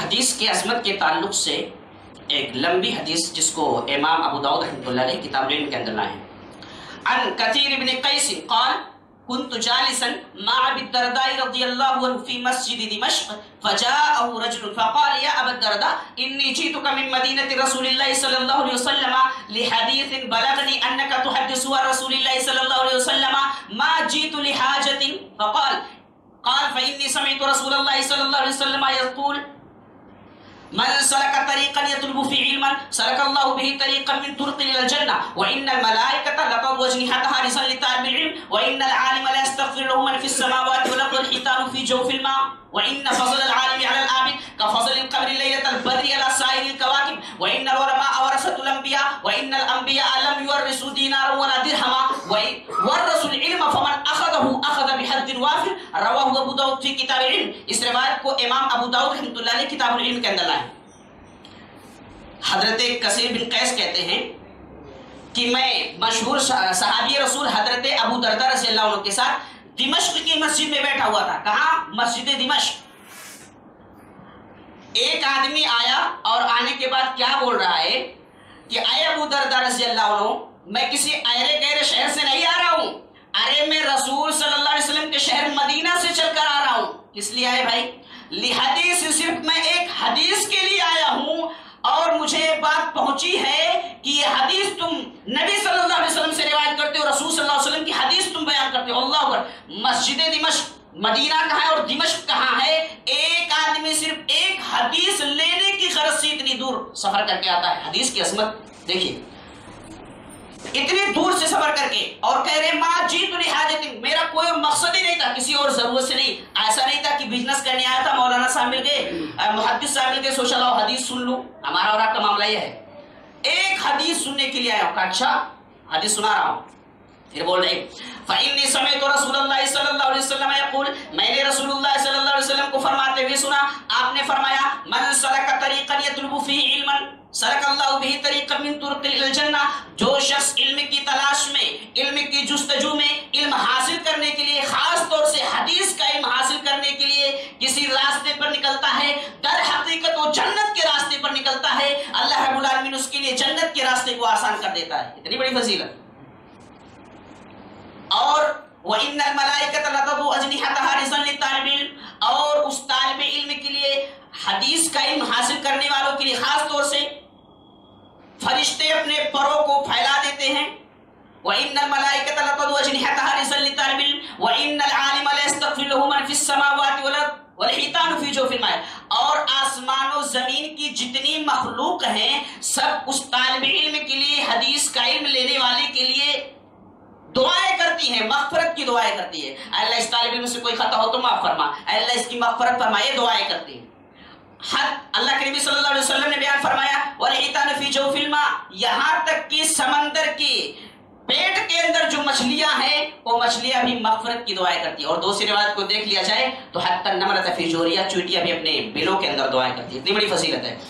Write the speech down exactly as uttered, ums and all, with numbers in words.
हदीस के अज़मत के ताल्लुक से एक लंबी हदीस जिसको इमाम अबू दाऊद रहमतुल्लाह अलैह किताब इल्म के अंदर लाए हैं। अन कतीर इब्न कैस क़ाल कुंतु जालिसन मा अबी दरदा रज़ियल्लाहु अन्हु फी मस्जिद दिमश्क फजाअहु रजुल फक़ाल या अबा दरदा इन्नी जीतुका मिन मदीनति रसूलिल्लाह सल्लल्लाहु अलैहि वसल्लम लि हदीसिन बलगनी अन्नका तुहद्दिसु अन रसूलिल्लाह सल्लल्लाहु अलैहि वसल्लम मा जीतु लि हाजतिन फक़ाल क़ाल फइन्नी समिअतु रसूलल्लाह सल्लल्लाहु अलैहि वसल्लम यक़ूल मन सलका तरीक़न यतलबु फ़ीहि इल्मन सलकल्लाहु बिही तरीक़न मिन तुरुक़िन इलल जन्नह व इन्नल मलाइकता लतद'उ अजनिहतहा हारिसन लितालिबिल इल्म व इन्नल आलिमा ला यस्तग़फ़िरु लहु मन फ़िस समावाति व लहु हितानु फ़ी जawफ़िल मा व इन्ना फ़ज़लल आलिमि अलल आबिद का फ़ज़लिल क़मरि लैलतल बद्रि अला साइरिल कवाकिब व इन्नल उलमा वरसतुल अंबिया व इन्नल अंबिया लम युरिसु दिनारन व ला दिरहमा व वरसुल इल्म फ़मन अख़ज़हु अख़ज़ बिहद्दिन वाफ़िर रवाहु अबू दाऊद फ़ी किताबिल इल्म। इस रिवायत को इमाम अबू दाऊद रहमतुल्लाह अलैह किताबुल इल्म के अंदर लाए। हजरत कसीर बिन कैस कहते हैं कि मैं मशहूर सहाबी रसूल हजरत अबू दरदा रज़ियल्लाहु अन्हु के साथ दिमश्क की मस्जिद में बैठा हुआ था। कहा मस्जिद दिमश्क। एक आदमी आया और आने के बाद क्या बोल रहा है कि आए अबू दरदा रज़ियल्लाहु अन्हु, मैं किसी अरे गहरे शहर से नहीं आ रहा हूं, अरे मैं रसूल सल्लल्लाहु अलैहि वसल्लम के शहर मदीना से चलकर आ रहा हूं। किस लिए आए भाई? लिहादीस, सिर्फ मैं एक हदीस के लिए आया हूं और मुझे बात पहुंची है कि ये हदीस तुम नबी सल्लल्लाहु अलैहि वसल्लम से रिवायत करते हो, रसूल सल्लल्लाहु अलैहि वसल्लम की हदीस तुम बयान करते हो। अल्लाह पर मस्जिद दिमश्क, मदीना कहाँ है और दिमश्क कहाँ है? एक आदमी सिर्फ एक हदीस लेने की खर्च से इतनी दूर सफर करके आता है। हदीस की अज़मत देखिए, इतनी दूर से सफर करके और कह रहे माँ जीत लिहाजत, मेरा कोई मकसद ही नहीं था, किसी और जरूरत से नहीं। ऐसा नहीं था कि बिजनेस करने आया था, मौलाना साहब मिल गए, मुहद्दिस साहब मिल गए, सोचा लाओ हदीस सुन लूं। हमारा और आपका मामला यह है, एक हदीस सुनने के लिए आया हूं। अच्छा हदीस सुना रहा हूँ। फिर बोल रहे फ़इन्नी समिअतु रसूलल्लाह सल्लल्लाहु अलैहि वसल्लम यक़ूल, मैंने रसूलुल्लाह सल्लल्लाहु अलैहि वसल्लम को फरमाते हुए सुना, आपने फरमाया मन सलका तरीक़न यतलबु फ़ीहि इल्मन सरकल्लाहु बिही तरीक़न मिन तुरुक़िल इलल जन्नह, जो शख्स इल्म की तलाश में, इल्म की जुस्तजू में, इल्म हासिल करने के लिए, खास तौर से हदीस का इल्म हासिल करने के लिए किसी रास्ते पर निकलता है, दर हकीकत वो जन्नत के रास्ते पर निकलता है, अल्लाह रब्बुल आलमीन उसके लिए जन्नत के रास्ते को आसान कर देता है। इतनी बड़ी फजीलत। और व इन्नल मलाइकत लतद'उ अजनिहतहा रिज़न लितालिबिल इल्म, और उस तालिब इल्म के लिए, हदीस का इल्म हासिल करने वालों के लिए खास तौर से फरिश्ते अपने परों को फैला देते हैं। व इन्नल मलाइकत लतद'उ अजनिहतहा रिज़न लितालिबिल इल्म व इन्नल आलिमा ला यस्तग़फ़िरु लहु मन फ़िस समावाति वल वल हितानु फ़ी जौफ़िल मा, और आसमान और जमीन की जितनी मखलूक हैं सब उस तालिब इल्म के लिए, हदीस का इल्म लेने वाले के लिए दुआएं करती है, मगफरत की दुआएं करती है। अल्लाह इस तालिब इल्म से कोई खता हो तो माफ फरमा, अल्लाह इसकी मगफरत फरमा, ये दुआएं करती है। अल्लाह के नबी सल्लल्लाहु अलैहि वसल्लम ने बयान फरमाया वलहितान फी जौफिल मा, यहाँ तक कि समंदर की पेट के अंदर जो मछलियां हैं वो मछलियां भी मगफरत की दुआएं करती है। और दूसरी रिवायत को देख लिया जाए तो हत्तन नमरत फी जोरिया, चींटियां भी अपने बिलों के अंदर दुआएं करती है। इतनी बड़ी फजीलत है।